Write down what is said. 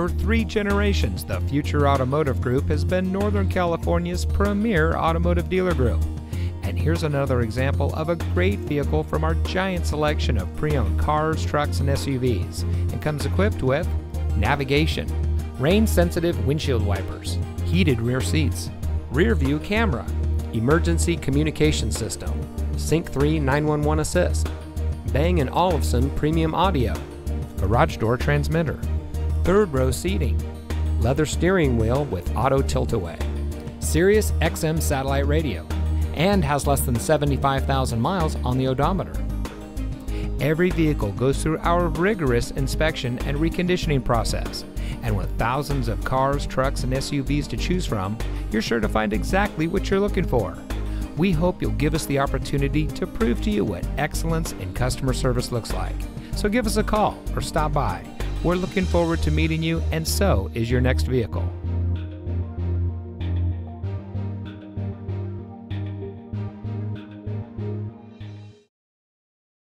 For 3 generations, the Future Automotive Group has been Northern California's premier automotive dealer group. And here's another example of a great vehicle from our giant selection of pre-owned cars, trucks, and SUVs. It comes equipped with navigation, rain-sensitive windshield wipers, heated rear seats, rear view camera, emergency communication system, SYNC 3 911 assist, Bang & Olufsen premium audio, garage door transmitter, third row seating, leather steering wheel with auto tilt-away, Sirius XM satellite radio, and has less than 75,000 miles on the odometer. Every vehicle goes through our rigorous inspection and reconditioning process. And with thousands of cars, trucks, and SUVs to choose from, you're sure to find exactly what you're looking for. We hope you'll give us the opportunity to prove to you what excellence in customer service looks like. So give us a call or stop by. We're looking forward to meeting you, and so is your next vehicle.